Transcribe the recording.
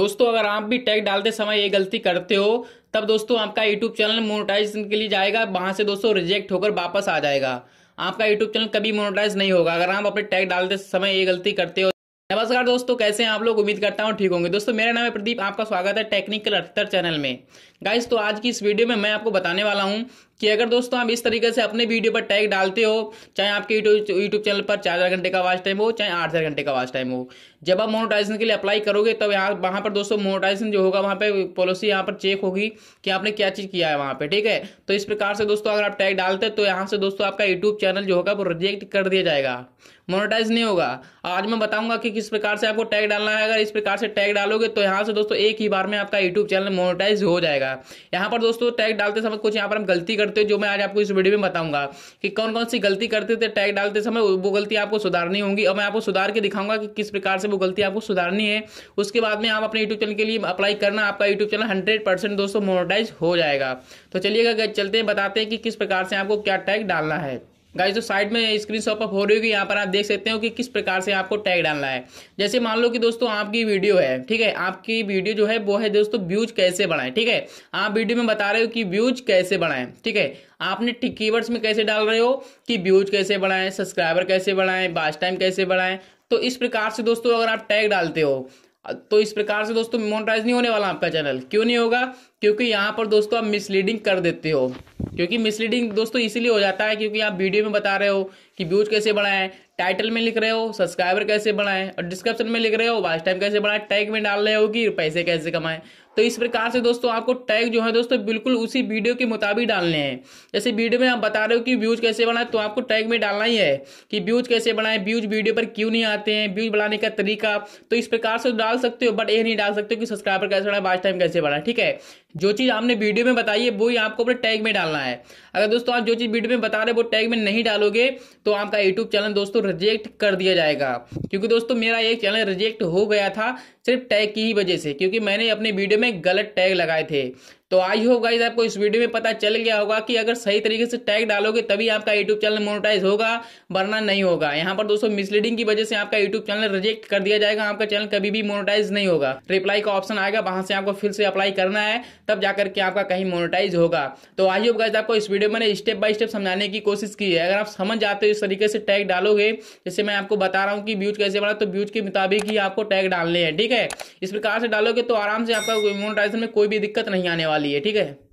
दोस्तों अगर आप भी टैग डालते समय ये गलती करते हो तब दोस्तों आपका यूट्यूब चैनल मोनेटाइजेशन के लिए जाएगा, वहां से दोस्तों रिजेक्ट होकर वापस आ जाएगा। आपका यूट्यूब चैनल कभी मोनेटाइज नहीं होगा अगर आप अपने टैग डालते समय ये गलती करते हो। नमस्कार दोस्तों, कैसे हैं आप लोग? उम्मीद करता हूं ठीक होंगे। दोस्तों मेरा नाम है प्रदीप, आपका स्वागत है टेक्निकल अर्थर चैनल में। गाइस तो आज की इस वीडियो में मैं आपको बताने वाला हूं कि अगर दोस्तों आप इस तरीके से अपने वीडियो पर टैग डालते हो, चाहे आपके यूट्यूब चैनल पर 4000 घंटे का वॉच टाइम हो चाहे 8000 घंटे का वॉच टाइम हो, जब आप मोनेटाइजेशन के लिए अप्लाई करोगे तब वहाँ पर दोस्तों मोनेटाइजेशन जो होगा वहाँ पे पॉलिसी यहाँ पर चेक होगी कि आपने क्या चीज़ किया है वहाँ पे, ठीक है। तो इस प्रकार से दोस्तों अगर आप टैग डालते हैं तो यहाँ से दोस्तों आपका यूट्यूब चैनल जो होगा वो रिजेक्ट कर दिया जाएगा, मोनेटाइज नहीं होगा। आज मैं बताऊंगा कि किस प्रकार से आपको टैग डालना है। अगर इस प्रकार से टैग डालोगे तो यहाँ से दोस्तों एक ही बार में आपका यूट्यूब चैनल मोनेटाइज हो जाएगा। यहाँ पर दोस्तों टैग डालते समय कुछ यहाँ पर हम गलती करते हैं जो मैं आज आपको इस वीडियो में बताऊंगा कि कौन कौन सी गलती करते थे टैग डालते समय, वो गलती आपको सुधारनी होगी और मैं आपको सुधार के दिखाऊंगा कि किस प्रकार से वो गलती आपको सुधारनी है। उसके बाद में आप अपने यूट्यूब चैनल के लिए अप्लाई करना, आपका यूट्यूब चैनल 100% दोस्तों मोनेटाइज हो जाएगा। तो चलिएगा चलते हैं, बताते हैं कि किस प्रकार से आपको क्या टैग डालना है। गाइस तो साइड में स्क्रीन शॉट अप हो रही होगी, यहाँ पर आप देख सकते हो कि किस प्रकार से आपको टैग डालना है। जैसे मान लो कि दोस्तों आपकी वीडियो है, ठीक है, आपकी वीडियो जो है वो है दोस्तों व्यूज कैसे बढ़ाएं, ठीक है। आप वीडियो में बता रहे हो कि व्यूज कैसे बढ़ाएं, ठीक है। आपने कीवर्ड्स में कैसे डाल रहे हो कि व्यूज कैसे बढ़ाएं, सब्सक्राइबर कैसे बढ़ाएं, वॉच टाइम कैसे बढ़ाएं। तो इस प्रकार से दोस्तों अगर आप टैग डालते हो तो इस प्रकार से दोस्तों मोनेटाइज नहीं होने वाला आपका चैनल। क्यों नहीं होगा? क्योंकि यहाँ पर दोस्तों आप मिसलीडिंग कर देते हो। क्योंकि मिसलीडिंग दोस्तों इसीलिए हो जाता है क्योंकि आप वीडियो में बता रहे हो कि व्यूज कैसे बढ़ाएं, टाइटल में लिख रहे हो सब्सक्राइबर कैसे बढ़ाएं और डिस्क्रिप्शन में लिख रहे हो वॉच टाइम कैसे बढ़ाएं, टैग में डाल रहे हो कि पैसे कैसे कमाएं। तो इस प्रकार से दोस्तों आपको टैग जो है दोस्तों बिल्कुल उसी वीडियो के मुताबिक डालने हैं। जैसे वीडियो में आप बता रहे हो कि व्यूज कैसे बढ़ाएं तो आपको टैग में डालना ही है कि व्यूज कैसे बढ़ाएं, व्यूज वीडियो पर क्यों नहीं आते हैं, व्यूज बढ़ाने का तरीका। तो इस प्रकार से डाल सकते हो, बट ये नहीं डाल सकते हो कि सब्सक्राइबर कैसे बढ़ाएं, वॉच टाइम कैसे बढ़ाएं, ठीक है। जो चीज आपने वीडियो में बताई है वही आपको अपने टैग में डालना है। अगर दोस्तों आप जो चीज वीडियो में बता रहे हो वो टैग में नहीं डालोगे तो आपका यूट्यूब चैनल दोस्तों रिजेक्ट कर दिया जाएगा। क्योंकि दोस्तों मेरा ये चैनल रिजेक्ट हो गया था सिर्फ टैग की ही वजह से, क्योंकि मैंने अपने वीडियो में गलत टैग लगाए थे। तो आई होप गाइस आपको इस वीडियो में पता चल गया होगा कि अगर सही तरीके से टैग डालोगे तभी आपका यूट्यूब चैनल मोनेटाइज होगा, वरना नहीं होगा। यहाँ पर दोस्तों मिसलीडिंग की वजह से आपका यूट्यूब चैनल रिजेक्ट कर दिया जाएगा, आपका चैनल कभी भी मोनेटाइज नहीं होगा। रिप्लाई का ऑप्शन आएगा, वहां से आपको फिर से अप्लाई करना है, तब जाकर के आपका कहीं मोनेटाइज होगा। तो आई होप गाइस आपको इस वीडियो में स्टेप बाय स्टेप समझाने की कोशिश की है। अगर आप समझ जाते हो इस तरीके से टैग डालोगे, जैसे मैं आपको बता रहा हूँ कि व्यूज कैसे बढ़ा, तो व्यूज के मुताबिक ही आपको टैग डालने हैं, ठीक है। इस प्रकार से डालोगे तो आराम से आपका मोनेटाइजेशन में कोई भी दिक्कत नहीं आने वाली है, ठीक है।